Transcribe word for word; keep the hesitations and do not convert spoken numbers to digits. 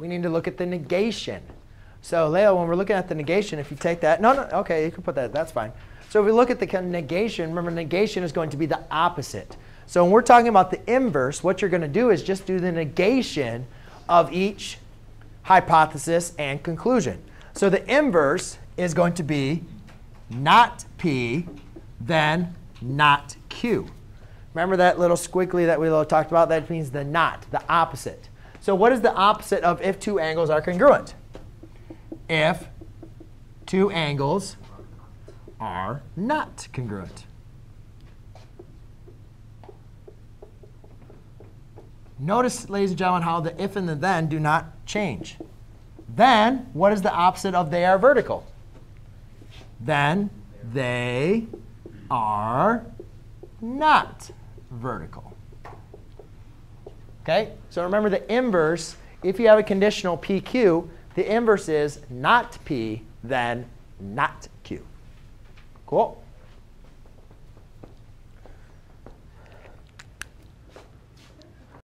we need to look at the negation. So Leo, when we're looking at the negation, if you take that, no, no, okay, you can put that, that's fine. So if we look at the kind of negation, remember negation is going to be the opposite. So when we're talking about the inverse, what you're going to do is just do the negation of each hypothesis and conclusion. So the inverse is going to be not P, then not Q. Remember that little squiggly that we talked about? That means the not, the opposite. So what is the opposite of if two angles are congruent? If two angles are not congruent. Notice, ladies and gentlemen, how the if and the then do not change. Then, what is the opposite of they are vertical? Then they are not vertical. Okay? So remember the inverse, if you have a conditional P Q, the inverse is not P, then not Q. Cool.